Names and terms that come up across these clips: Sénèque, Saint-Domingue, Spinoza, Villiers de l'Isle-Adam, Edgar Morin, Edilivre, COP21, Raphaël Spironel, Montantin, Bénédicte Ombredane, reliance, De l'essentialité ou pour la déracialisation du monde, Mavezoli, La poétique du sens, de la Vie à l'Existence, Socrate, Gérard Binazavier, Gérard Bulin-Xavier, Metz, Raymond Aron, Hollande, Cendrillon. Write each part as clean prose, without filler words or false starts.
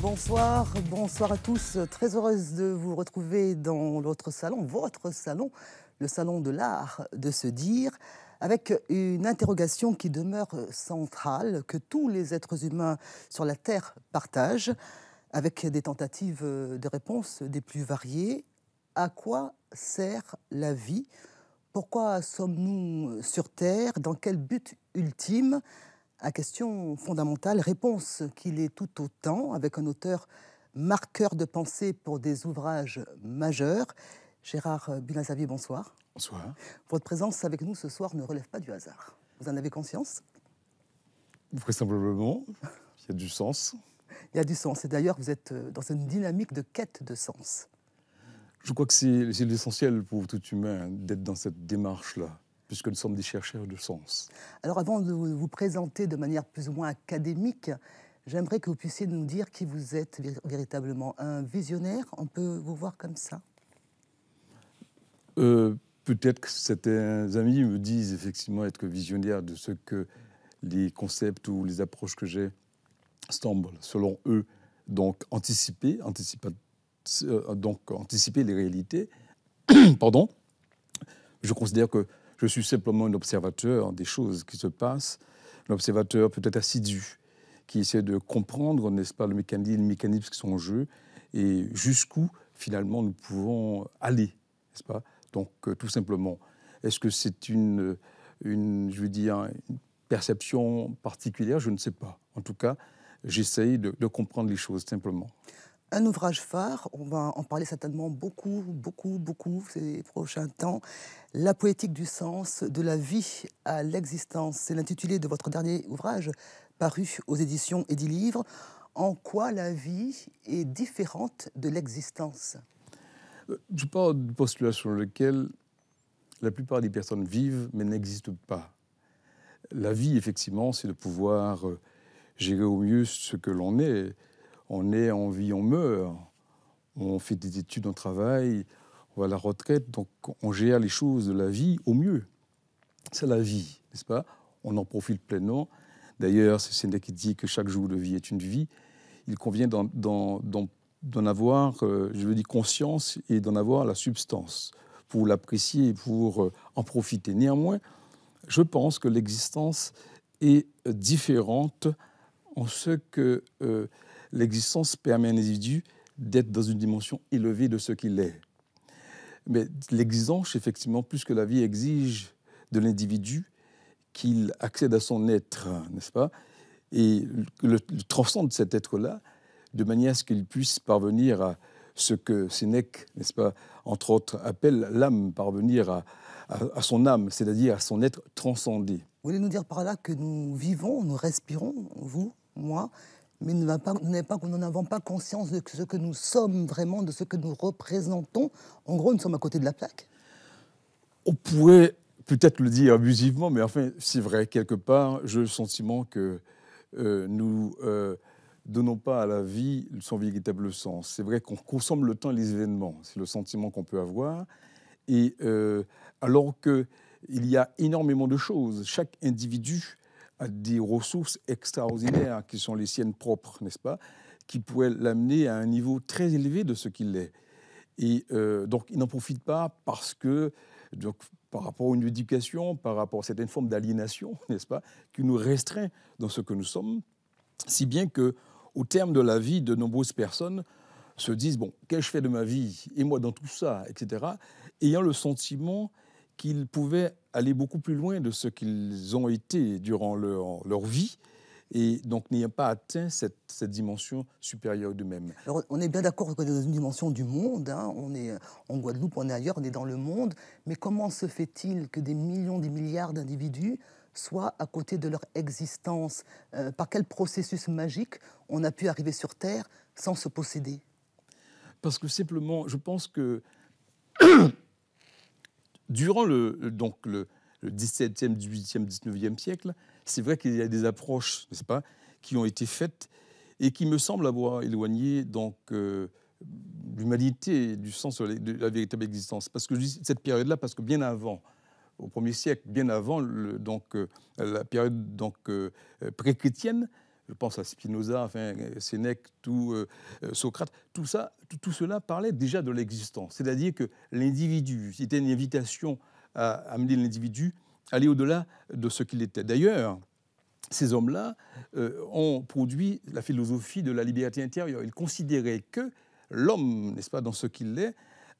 Bonsoir, bonsoir à tous. Très heureuse de vous retrouver dans votre salon, le salon de l'art de se dire, avec une interrogation qui demeure centrale, que tous les êtres humains sur la Terre partagent, avec des tentatives de réponse des plus variées. À quoi sert la vie? Pourquoi sommes-nous sur Terre? Dans quel but ultime? À question fondamentale, réponse qu'il est tout autant, avec un auteur marqueur de pensée pour des ouvrages majeurs. Gérard Binazavier, bonsoir. Bonsoir. Votre présence avec nous ce soir ne relève pas du hasard. Vous en avez conscience? Vraisemblablement, il y a du sens. Il y a du sens. Et d'ailleurs, vous êtes dans une dynamique de quête de sens. Je crois que c'est l'essentiel pour tout humain d'être dans cette démarche-là, puisque nous sommes des chercheurs de sens. Alors avant de vous présenter de manière plus ou moins académique, j'aimerais que vous puissiez nous dire qui vous êtes véritablement. Un visionnaire, on peut vous voir comme ça? Peut-être que certains amis me disent effectivement être visionnaire de ce que les concepts ou les approches que j'ai semblent, selon eux, donc anticiper les réalités. Pardon. Je considère que je suis simplement un observateur des choses qui se passent, un observateur peut-être assidu, qui essaie de comprendre, n'est-ce pas, les mécanismes qui sont en jeu et jusqu'où, finalement, nous pouvons aller, n'est-ce pas? Donc, tout simplement, est-ce que c'est une perception particulière? Je ne sais pas. En tout cas, j'essaye de comprendre les choses, simplement. Un ouvrage phare, on va en parler certainement beaucoup ces prochains temps. La poétique du sens, de la vie à l'existence. C'est l'intitulé de votre dernier ouvrage, paru aux éditions Edilivre. En quoi la vie est différente de l'existence? Je parle du postulat sur lequel la plupart des personnes vivent, mais n'existent pas. La vie, effectivement, c'est de pouvoir gérer au mieux ce que l'on est. On est en vie, on meurt, on fait des études, on travaille, on va à la retraite, donc on gère les choses de la vie au mieux. C'est la vie, n'est-ce pas? On en profite pleinement. D'ailleurs, c'est Sénèque qui dit que chaque jour de vie est une vie. Il convient d'en avoir, conscience et d'en avoir la substance pour l'apprécier et pour en profiter. Néanmoins, je pense que l'existence est différente en ce que l'existence permet à un individu d'être dans une dimension élevée de ce qu'il est. Mais l'exigence, effectivement, plus que la vie exige de l'individu qu'il accède à son être, n'est-ce pas? Et le transcende cet être-là, de manière à ce qu'il puisse parvenir à ce que Sénèque, n'est-ce pas, entre autres, appelle l'âme, parvenir à son âme, c'est-à-dire à son être transcendé. Vous voulez nous dire par là que nous vivons, nous respirons, vous, moi, mais nous n'avons pas conscience de ce que nous sommes vraiment, de ce que nous représentons. En gros, nous sommes à côté de la plaque. On pourrait peut-être le dire abusivement, mais enfin, c'est vrai, quelque part, j'ai le sentiment que nous donnons pas à la vie son véritable sens. C'est vrai qu'on consomme le temps et les événements, c'est le sentiment qu'on peut avoir. Et alors qu'il y a énormément de choses, chaque individu à des ressources extraordinaires qui sont les siennes propres, n'est-ce pas, qui pourraient l'amener à un niveau très élevé de ce qu'il est. Et donc, il n'en profite pas parce que, donc, par rapport à une éducation, par rapport à certaines formes d'aliénation, n'est-ce pas, qui nous restreint dans ce que nous sommes, si bien que, au terme de la vie, de nombreuses personnes se disent, bon, qu'ai-je fait de ma vie? Et moi, dans tout ça, etc., ayant le sentiment qu'ils pouvaient aller beaucoup plus loin de ce qu'ils ont été durant leur vie et donc n'ayant pas atteint cette dimension supérieure d'eux-mêmes. Alors on est bien d'accord que dans une dimension du monde, hein, on est en Guadeloupe, on est ailleurs, on est dans le monde, mais comment se fait-il que des millions, des milliards d'individus soient à côté de leur existence? Par quel processus magique on a pu arriver sur Terre sans se posséder? Parce que simplement, je pense que durant le XVIIe, XVIIIe, XIXe siècle, c'est vrai qu'il y a des approches, n'est-ce pas, qui ont été faites et qui me semblent avoir éloigné donc, l'humanité, du sens de la véritable existence. Parce que je dis cette période-là, parce que bien avant, au 1er siècle, bien avant la période pré-chrétienne, je pense à Spinoza, enfin, Sénèque, Socrate, tout cela parlait déjà de l'existence. C'est-à-dire que l'individu, c'était une invitation à amener l'individu à aller au-delà de ce qu'il était. D'ailleurs, ces hommes-là ont produit la philosophie de la liberté intérieure. Ils considéraient que l'homme, n'est-ce pas, dans ce qu'il est,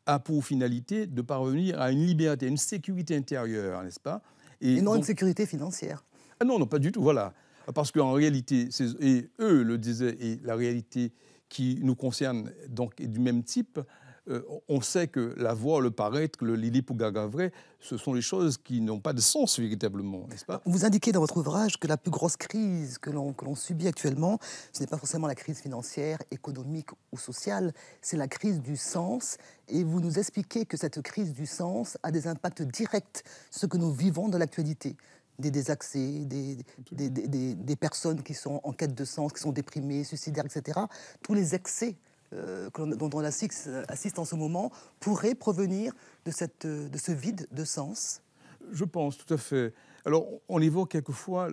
a pour finalité de parvenir à une liberté, une sécurité intérieure, n'est-ce pas? Et non donc, une sécurité financière. Ah non, non, pas du tout, voilà. Parce qu'en réalité, et eux le disaient, et la réalité qui nous concerne donc est du même type, on sait que l'avoir, le paraître, le lili pour gagavrer, ce sont les choses qui n'ont pas de sens véritablement, n'est-ce pas? Vous indiquez dans votre ouvrage que la plus grosse crise que l'on subit actuellement, ce n'est pas forcément la crise financière, économique ou sociale, c'est la crise du sens. Et vous nous expliquez que cette crise du sens a des impacts directs sur ce que nous vivons dans l'actualité. Des désaccès, des personnes qui sont en quête de sens, qui sont déprimées, suicidaires, etc. Tous les excès dont on assiste en ce moment pourraient provenir de ce vide de sens. Je pense, tout à fait. Alors, on évoque quelquefois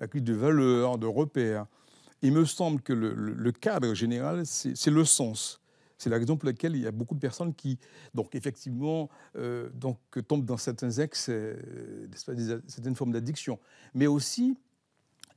la crise de valeurs, de repères. Il me semble que le cadre général, c'est le sens. C'est la raison pour laquelle il y a beaucoup de personnes qui, donc effectivement, tombent dans certains excès, certaines formes d'addiction, mais aussi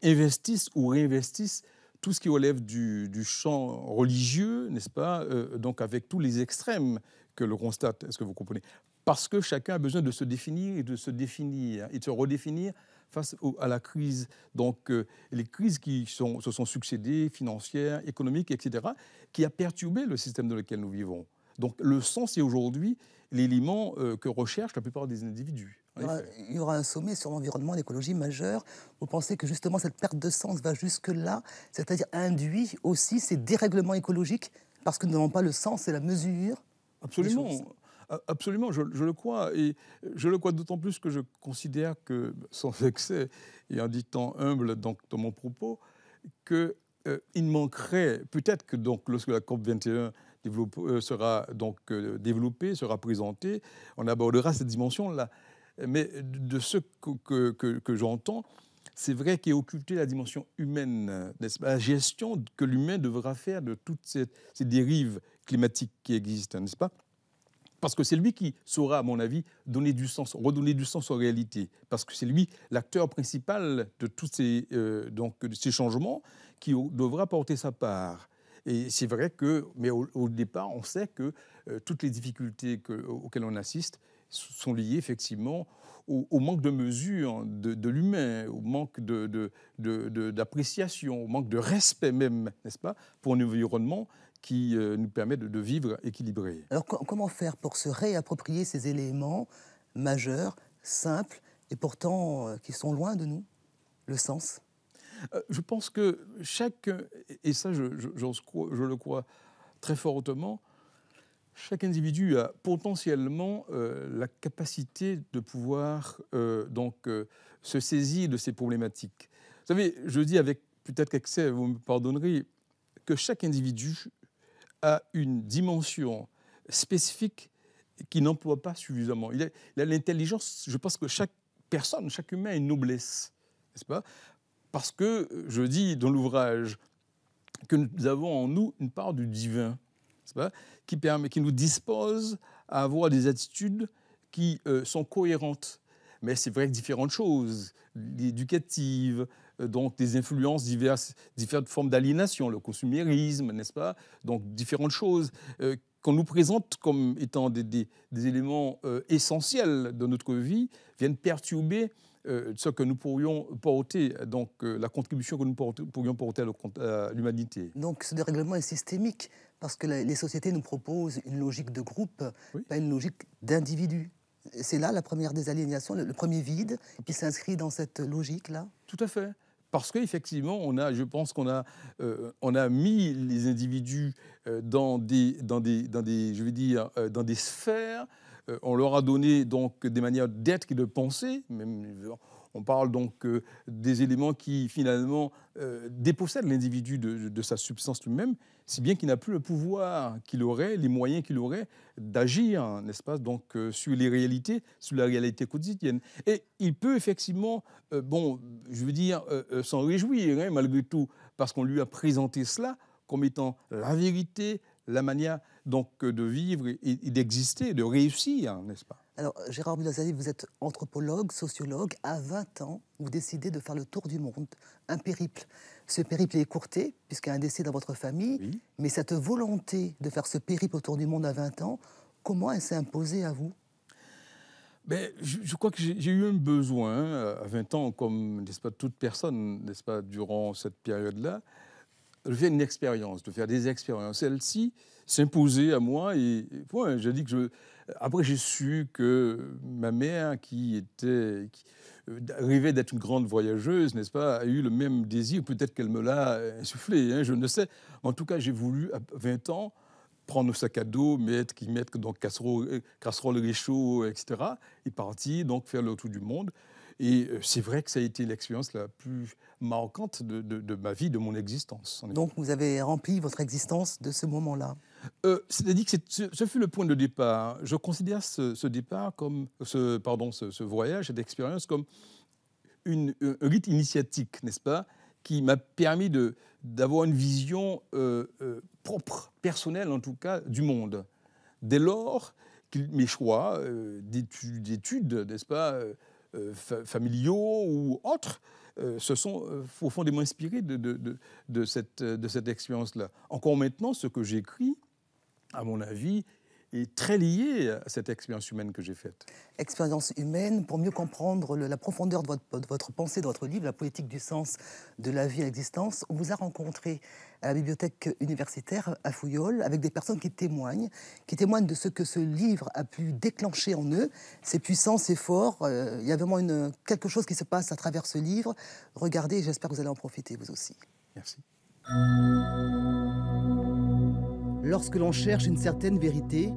investissent ou réinvestissent tout ce qui relève du champ religieux, n'est-ce pas, donc avec tous les extrêmes que l'on constate, est-ce que vous comprenez? Parce que chacun a besoin de se définir et de se définir et de se redéfinir face à la crise. Donc les crises qui se sont succédées, financières, économiques, etc., qui a perturbé le système dans lequel nous vivons. Donc le sens est aujourd'hui l'élément que recherchent la plupart des individus. Il y aura un sommet sur l'environnement et l'écologie majeur. Vous pensez que justement cette perte de sens va jusque-là, c'est-à-dire induit aussi ces dérèglements écologiques parce que nous n'avons pas le sens et la mesure? Absolument. Absolument, je le crois, et je le crois d'autant plus que je considère que, sans excès et en étant humble dans mon propos, qu'il manquerait, peut-être que donc, lorsque la COP21 sera donc, développée, sera présentée, on abordera cette dimension-là. Mais de ce que j'entends, c'est vrai qu'est occultée la dimension humaine, n'est-ce pas, la gestion que l'humain devra faire de toutes ces dérives climatiques qui existent, n'est-ce pas? Parce que c'est lui qui saura, à mon avis, donner du sens, redonner du sens aux réalités. Parce que c'est lui l'acteur principal de tous ces changements qui devra porter sa part. Et c'est vrai que, mais au départ, on sait que toutes les difficultés auxquelles on assiste sont liées effectivement au manque de mesure de l'humain, au manque d'appréciation, au manque de respect même, n'est-ce pas, pour l'environnement, qui nous permet de vivre équilibré. Alors comment faire pour se réapproprier ces éléments majeurs, simples, et pourtant qui sont loin de nous, le sens? Je pense que chacun, et ça je le crois très fortement, chaque individu a potentiellement la capacité de pouvoir se saisir de ces problématiques. Vous savez, je dis avec peut-être qu'excès, vous me pardonnerez, que chaque individu a une dimension spécifique qu'il n'emploie pas suffisamment. Il a l'intelligence, je pense que chaque personne, chaque humain a une noblesse, n'est-ce pas? Parce que, je dis dans l'ouvrage, que nous avons en nous une part du divin, n'est-ce pas, qui nous dispose à avoir des attitudes qui sont cohérentes. Mais c'est vrai que différentes choses, l'éducative, donc des influences diverses, différentes formes d'aliénation, le consumérisme, n'est-ce pas? Donc différentes choses qu'on nous présente comme étant des éléments essentiels de notre vie viennent perturber ce que nous pourrions porter, donc la contribution que nous pourrions porter à l'humanité. Donc ce dérèglement est systémique, parce que les sociétés nous proposent une logique de groupe, oui, pas une logique d'individu. C'est là la première désaliénation, le premier vide qui s'inscrit dans cette logique-là? Tout à fait. Parce qu'effectivement, je pense qu'on a mis les individus dans des sphères On leur a donné donc des manières d'être et de penser. Même, on parle donc des éléments qui finalement dépossèdent l'individu de sa substance lui-même, si bien qu'il n'a plus le pouvoir qu'il aurait, les moyens qu'il aurait d'agir, n'est-ce pas, donc sur les réalités, sur la réalité quotidienne. Et il peut effectivement, bon, je veux dire, s'en réjouir hein, malgré tout, parce qu'on lui a présenté cela comme étant la vérité, la manière donc de vivre et d'exister, de réussir, n'est-ce pas? Alors, Gérard Binazavier, vous êtes anthropologue, sociologue. À 20 ans, vous décidez de faire le tour du monde, un périple. Ce périple est écourté, puisqu'il y a un décès dans votre famille. Oui. Mais cette volonté de faire ce périple autour du monde à 20 ans, comment elle s'est imposée à vous? Ben, je crois que j'ai eu un besoin, à 20 ans, comme n'est-ce pas, toute personne, n'est-ce pas, durant cette période-là, de faire une expérience, de faire des expériences. Celle-ci s'imposait à moi. Et ouais, j'ai dit que après, j'ai su que ma mère, qui rêvait d'être une grande voyageuse, n'est-ce pas, a eu le même désir. Peut-être qu'elle me l'a insufflé, hein, je ne sais. En tout cas, j'ai voulu, à 20 ans, prendre nos sacs à dos, mettre dans casserole réchaud, etc. Et partir, donc, faire le tour du monde. Et c'est vrai que ça a été l'expérience la plus marquante de ma vie, de mon existence. Donc vous avez rempli votre existence de ce moment-là? C'est-à-dire que ce fut le point de départ. Je considère ce voyage, cette expérience, comme un rite initiatique, n'est-ce pas, qui m'a permis d'avoir une vision propre, personnelle en tout cas, du monde. Dès lors, mes choix d'études, n'est-ce pas, familiaux ou autres, se sont profondément inspirés de cette expérience-là. Encore maintenant, ce que j'écris, à mon avis, est très lié à cette expérience humaine que j'ai faite. Expérience humaine, pour mieux comprendre la profondeur de votre pensée, de votre livre, La poétique du sens, de la vie à l'existence, on vous a rencontré à la bibliothèque universitaire à Fouillol, avec des personnes qui témoignent de ce que ce livre a pu déclencher en eux. C'est puissant, c'est fort, il y a vraiment quelque chose qui se passe à travers ce livre. Regardez, j'espère que vous allez en profiter vous aussi. Merci. Lorsque l'on cherche une certaine vérité,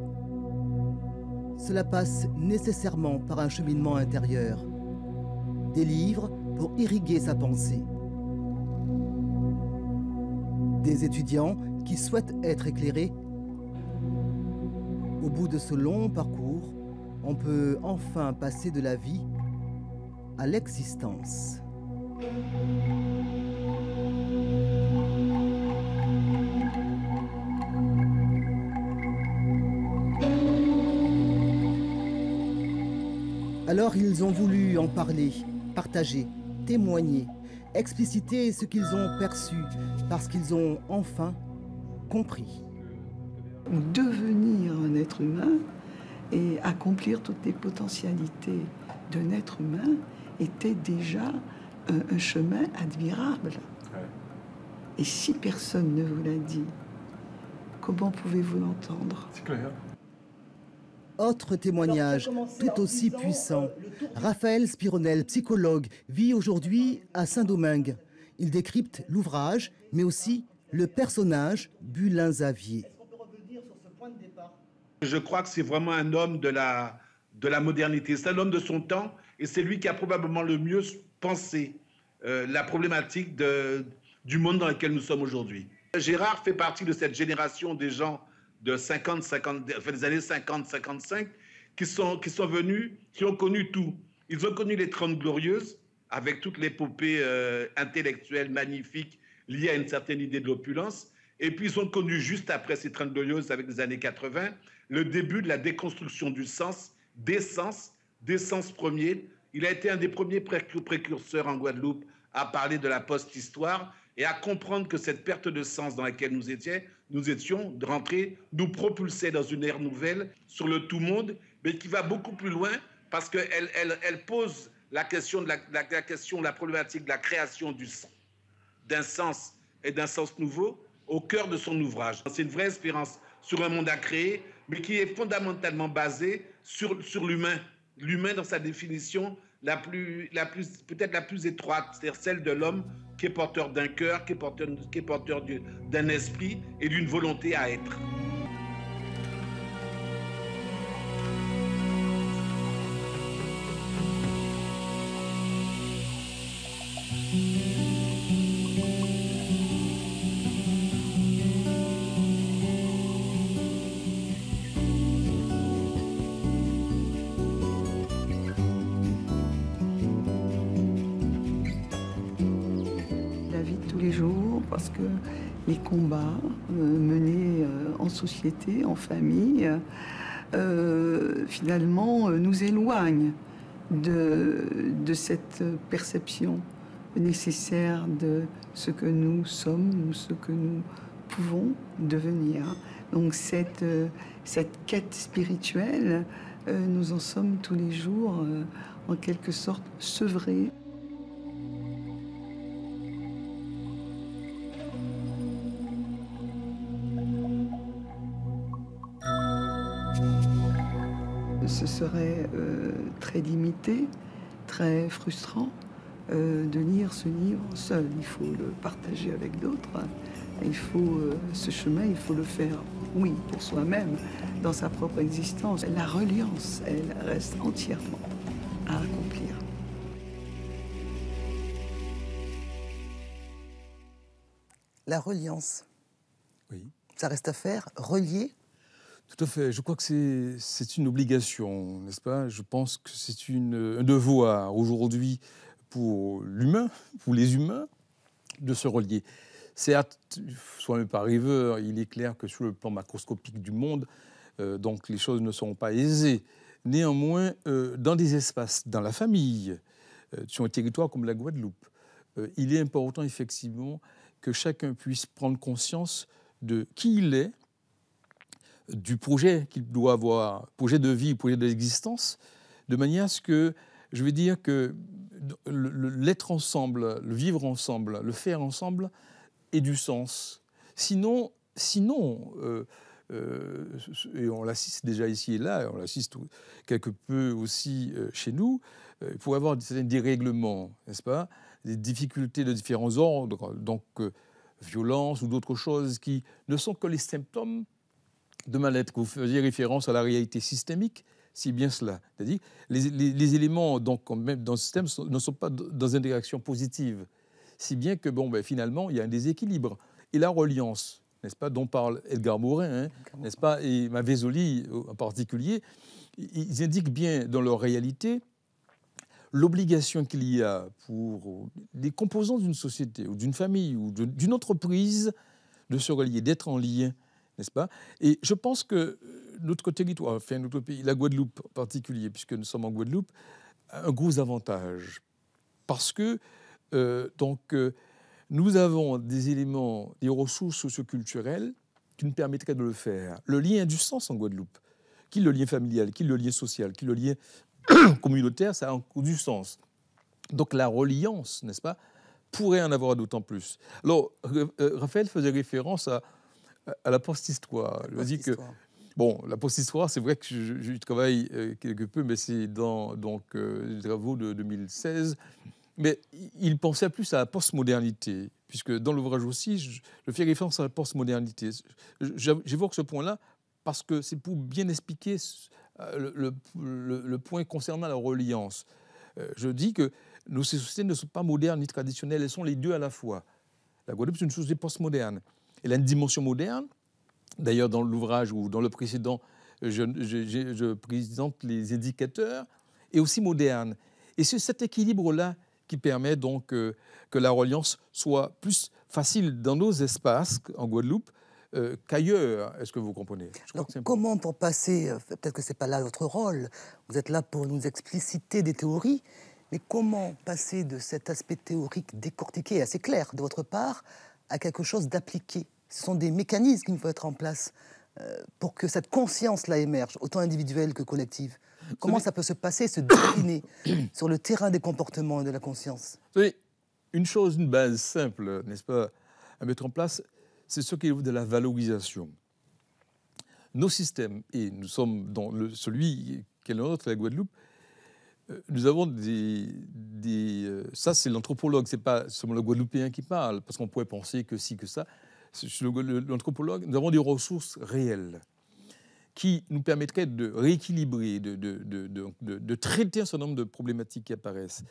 cela passe nécessairement par un cheminement intérieur. Des livres pour irriguer sa pensée. Des étudiants qui souhaitent être éclairés. Au bout de ce long parcours, on peut enfin passer de la vie à l'existence. Alors ils ont voulu en parler, partager, témoigner, expliciter ce qu'ils ont perçu, parce qu'ils ont enfin compris. Devenir un être humain et accomplir toutes les potentialités d'un être humain était déjà un chemin admirable. Et si personne ne vous l'a dit, comment pouvez-vous l'entendre? C'est clair. Autre témoignage tout aussi puissant. Raphaël Spironel, psychologue, vit aujourd'hui à Saint-Domingue. Il décrypte l'ouvrage, mais aussi le personnage Bulin-Xavier. Je crois que c'est vraiment un homme de la modernité. C'est un homme de son temps et c'est lui qui a probablement le mieux pensé la problématique du monde dans lequel nous sommes aujourd'hui. Gérard fait partie de cette génération des gens des années 50-55, qui sont venus, qui ont connu tout. Ils ont connu les 30 Glorieuses, avec toute l'épopée intellectuelle magnifique liée à une certaine idée de l'opulence. Et puis, ils ont connu, juste après ces 30 Glorieuses, avec les années 80, le début de la déconstruction du sens, des sens premiers. Il a été un des premiers précurseurs en Guadeloupe à parler de la post-histoire et à comprendre que cette perte de sens dans laquelle nous étions rentrés, nous propulsait dans une ère nouvelle sur le tout-monde, mais qui va beaucoup plus loin parce qu'elle pose la question, la problématique de la création d'un sens et d'un sens nouveau au cœur de son ouvrage. C'est une vraie espérance sur un monde à créer, mais qui est fondamentalement basée sur l'humain. L'humain dans sa définition peut-être la plus étroite, c'est-à-dire celle de l'homme qui est porteur d'un cœur, qui est porteur d'un esprit et d'une volonté à être. les jours, parce que les combats menés en société, en famille, finalement nous éloignent de cette perception nécessaire de ce que nous sommes ou ce que nous pouvons devenir. Donc cette quête spirituelle, nous en sommes tous les jours en quelque sorte sevrés. Ce serait très limité, très frustrant de lire ce livre seul. Il faut le partager avec d'autres. Il faut ce chemin, il faut le faire, oui, pour soi-même, dans sa propre existence. La reliance, elle reste entièrement à accomplir. La reliance, oui. Ça reste à faire, relier. Tout à fait. Je crois que c'est une obligation, n'est-ce pas? Je pense que c'est un devoir aujourd'hui pour l'humain, pour les humains, de se relier. Certes, soi-même par riveur, il est clair que sur le plan macroscopique du monde, donc les choses ne seront pas aisées. Néanmoins, dans des espaces, dans la famille, sur un territoire comme la Guadeloupe, il est important effectivement que chacun puisse prendre conscience de qui il est, du projet qu'il doit avoir, projet de vie, projet d'existence, de manière à ce que, je vais dire que l'être ensemble, le vivre ensemble, le faire ensemble ait du sens. Sinon, et on l'assiste déjà ici et là, on l'assiste quelque peu aussi chez nous, il faut avoir certains dérèglements, n'est-ce pas, des difficultés de différents ordres, donc violence ou d'autres choses qui ne sont que les symptômes de mal-être, que vous faisiez référence à la réalité systémique, c'est bien cela. C'est-à-dire les éléments donc, même dans le système ne sont pas dans une direction positive, si bien que bon, ben, finalement, il y a un déséquilibre. Et la reliance, n'est-ce pas, dont parle Edgar Morin, n'est-ce pas, et Mavezoli en particulier, ils indiquent bien dans leur réalité l'obligation qu'il y a pour les composants d'une société ou d'une famille ou d'une entreprise de se relier, d'être en lien. N'est-ce pas? Et je pense que notre territoire, enfin notre pays, la Guadeloupe en particulier, puisque nous sommes en Guadeloupe, a un gros avantage. Parce que nous avons des éléments, des ressources socioculturelles qui nous permettraient de le faire. Le lien a du sens en Guadeloupe. Qu'il le lien familial, qu'il le lien social, qu'il le lien communautaire, ça a du sens. Donc la reliance, n'est-ce pas, pourrait en avoir d'autant plus. Alors, Raphaël faisait référence à la post-histoire. Je dis que bon, la post-histoire, c'est vrai que je travaille quelque peu, mais c'est dans les travaux de 2016. Mais il pensait plus à la post-modernité, puisque dans l'ouvrage aussi, je fais référence à la post-modernité. J'évoque ce point-là parce que c'est pour bien expliquer le point concernant la reliance. Je dis que nos sociétés ne sont pas modernes ni traditionnelles, elles sont les deux à la fois. La Guadeloupe, c'est une société post-moderne. Elle a une dimension moderne. D'ailleurs, dans l'ouvrage ou dans le précédent, je présente les indicateurs, et aussi moderne. Et c'est cet équilibre-là qui permet donc que la reliance soit plus facile dans nos espaces en Guadeloupe qu'ailleurs. Est-ce que vous comprenez? Alors, comment pour passer, peut-être que ce n'est pas là votre rôle, vous êtes là pour nous expliciter des théories, mais comment passer de cet aspect théorique décortiqué, assez clair de votre part, à quelque chose d'appliqué? Ce sont des mécanismes qu'il faut mettre en place pour que cette conscience-là émerge, autant individuelle que collective. Comment ça peut se passer, se décliner sur le terrain des comportements et de la conscience? Une chose, une base simple, n'est-ce pas, à mettre en place, c'est ce qui est de la valorisation. Nos systèmes, et nous sommes dans celui qui est le nôtre, la Guadeloupe, nous avons ça, c'est l'anthropologue, c'est pas seulement le Guadeloupéen qui parle, parce qu'on pourrait penser que si, que ça. L'anthropologue, nous avons des ressources réelles qui nous permettraient de rééquilibrer, de traiter un certain nombre de problématiques qui apparaissent.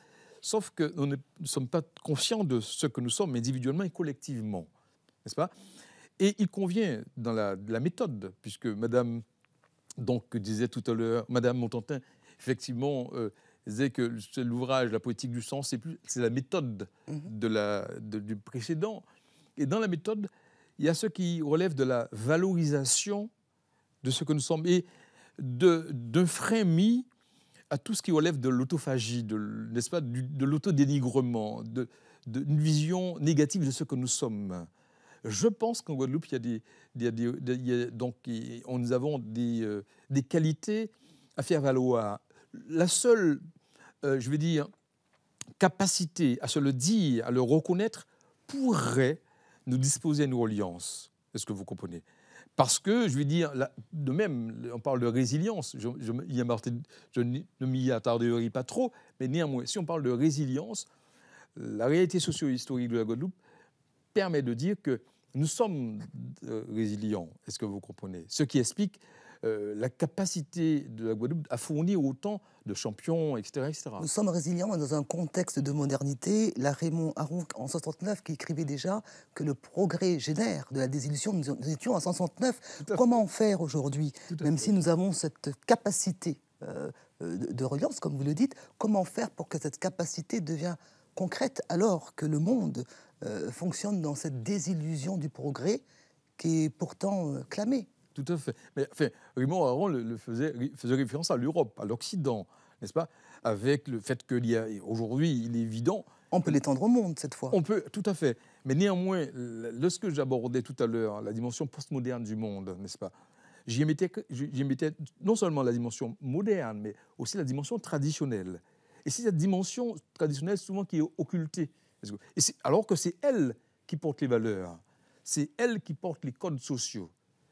Sauf que nous ne sommes pas conscients de ce que nous sommes individuellement et collectivement, n'est-ce pas? Et il convient dans la méthode, puisque Madame, donc, disait tout à l'heure, Madame Montantin, effectivement, Il disait que l'ouvrage, La poétique du sens, c'est la méthode du précédent. Et dans la méthode, il y a ce qui relève de la valorisation de ce que nous sommes et d'un frémi à tout ce qui relève de l'autophagie, de l'autodénigrement, d'une vision négative de ce que nous sommes. Je pense qu'en Guadeloupe, nous avons des qualités à faire valoir. La seule, je vais dire, capacité à se le dire, à le reconnaître, pourrait nous disposer à une reliance. Est-ce que vous comprenez? Parce que, je vais dire, de même, on parle de résilience, je ne m'y attarderai pas trop, mais néanmoins, si on parle de résilience, la réalité socio-historique de la Guadeloupe permet de dire que nous sommes résilients, est-ce que vous comprenez? Ce qui explique la capacité de la Guadeloupe à fournir autant de champions, etc. etc. Nous sommes résilients dans un contexte de modernité. La Raymond Aron, en 1969, qui écrivait déjà que le progrès génère de la désillusion, nous étions en 1969. Comment faire aujourd'hui, même si nous avons cette capacité de reliance, comme vous le dites, comment faire pour que cette capacité devienne concrète alors que le monde fonctionne dans cette désillusion du progrès qui est pourtant clamée? Tout à fait. Mais enfin, Raymond Aron faisait référence à l'Europe, à l'Occident, n'est-ce pas? Avec le fait qu'aujourd'hui, il est évident... On peut l'étendre au monde, cette fois. On peut, tout à fait. Mais néanmoins, lorsque j'abordais tout à l'heure la dimension postmoderne du monde, n'est-ce pas? J'y mettais non seulement la dimension moderne, mais aussi la dimension traditionnelle. Et c'est cette dimension traditionnelle souvent qui est occultée. Et alors que c'est elle qui porte les valeurs, c'est elle qui porte les codes sociaux.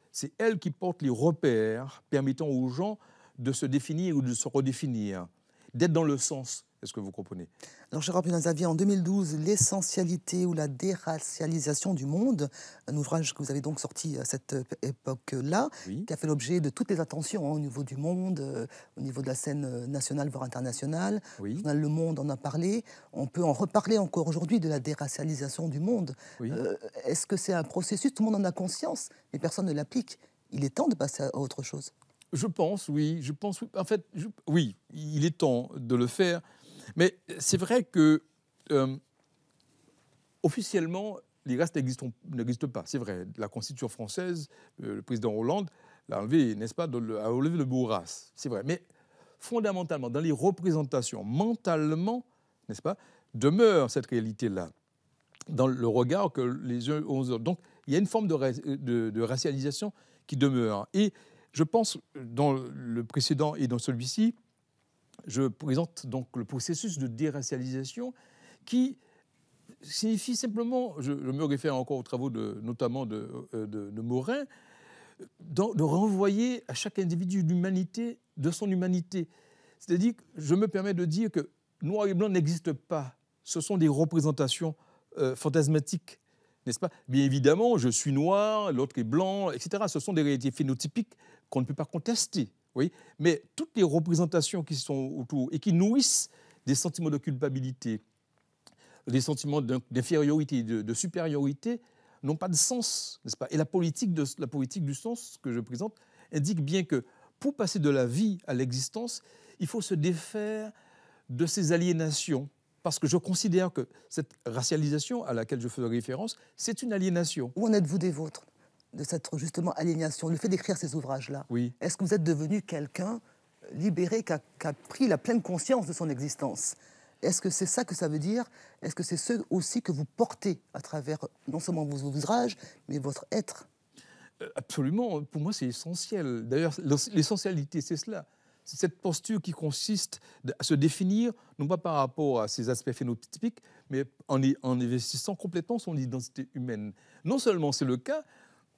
C'est elle qui porte les repères permettant aux gens de se définir ou de se redéfinir, d'être dans le sens. Est-ce que vous comprenez? Alors, Gérard Binazavier, en 2012, L'essentialité ou la déracialisation du monde, un ouvrage que vous avez donc sorti à cette époque-là, oui, qui a fait l'objet de toutes les attentions hein, au niveau du monde, au niveau de la scène nationale, voire internationale. Oui. Le Monde en a parlé. On peut en reparler encore aujourd'hui de la déracialisation du monde. Oui. Est-ce que c'est un processus? Tout le monde en a conscience, mais personne ne l'applique. Il est temps de passer à autre chose. Je pense, oui. Je pense, en fait, oui, il est temps de le faire. Mais c'est vrai que, officiellement, les restes n'existent pas. C'est vrai, la Constitution française, le président Hollande l'a enlevé, n'est-ce pas, a enlevé le bourras. C'est vrai. Mais fondamentalement, dans les représentations, mentalement, n'est-ce pas, demeure cette réalité-là, dans le regard que les uns ont aux autres. Donc, il y a une forme de racialisation qui demeure. Et je pense, dans le précédent et dans celui-ci, je présente donc le processus de déracialisation qui signifie simplement, je me réfère encore aux travaux notamment de Morin, de renvoyer à chaque individu l'humanité de son humanité. C'est-à-dire que je me permets de dire que noir et blanc n'existe pas. Ce sont des représentations fantasmatiques, n'est-ce pas? Bien évidemment, je suis noir, l'autre est blanc, etc. Ce sont des réalités phénotypiques qu'on ne peut pas contester. Oui, mais toutes les représentations qui sont autour et qui nourrissent des sentiments de culpabilité, des sentiments d'infériorité, de supériorité, n'ont pas de sens, n'est-ce pas? Et la politique du sens que je présente indique bien que pour passer de la vie à l'existence, il faut se défaire de ces aliénations. Parce que je considère que cette racialisation à laquelle je fais référence, c'est une aliénation. Où en êtes-vous des vôtres ? De cette justement aliénation, le fait d'écrire ces ouvrages-là. Oui. Est-ce que vous êtes devenu quelqu'un libéré qui a pris la pleine conscience de son existence? Est-ce que c'est ça que ça veut dire? Est-ce que c'est ce aussi que vous portez à travers non seulement vos ouvrages, mais votre être? Absolument, pour moi c'est essentiel. D'ailleurs, l'essentialité c'est cela. C'est cette posture qui consiste à se définir, non pas par rapport à ses aspects phénotypiques, mais en investissant complètement son identité humaine. Non seulement c'est le cas,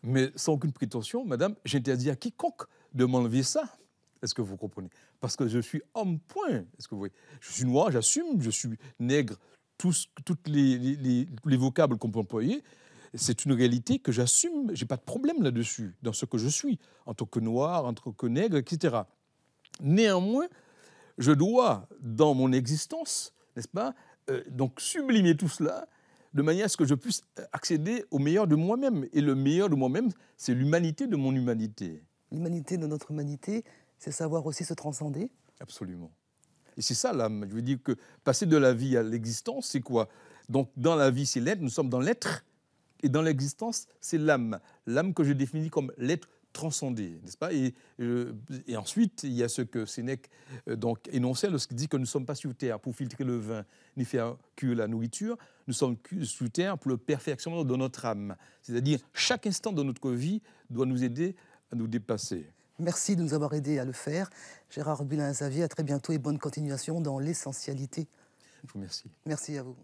mais sans aucune prétention, madame, j'interdis à quiconque de m'enlever ça. Est-ce que vous comprenez? Parce que je suis homme, point. Est-ce que vous voyez? Je suis noir, j'assume, je suis nègre, tous les vocables qu'on peut employer. C'est une réalité que j'assume, je n'ai pas de problème là-dessus, dans ce que je suis, en tant que noir, en tant que nègre, etc. Néanmoins, je dois, dans mon existence, n'est-ce pas, donc sublimer tout cela, de manière à ce que je puisse accéder au meilleur de moi-même. Et le meilleur de moi-même, c'est l'humanité de mon humanité. L'humanité de notre humanité, c'est savoir aussi se transcender. Absolument. Et c'est ça l'âme. Je veux dire que passer de la vie à l'existence, c'est quoi? Donc dans la vie, c'est l'être, nous sommes dans l'être, et dans l'existence, c'est l'âme. L'âme que je définis comme l'être transcendé, n'est-ce pas? Et ensuite, il y a ce que Sénèque donc, énonçait lorsqu'il dit que nous ne sommes pas sur terre pour filtrer le vin, ni faire cuire la nourriture, nous sommes sur terre pour le perfectionnement de notre âme. C'est-à-dire, chaque instant de notre vie doit nous aider à nous dépasser. Merci de nous avoir aidés à le faire. Gérard Bulin-Xavier, à très bientôt et bonne continuation dans l'essentialité. Je vous remercie. Merci à vous.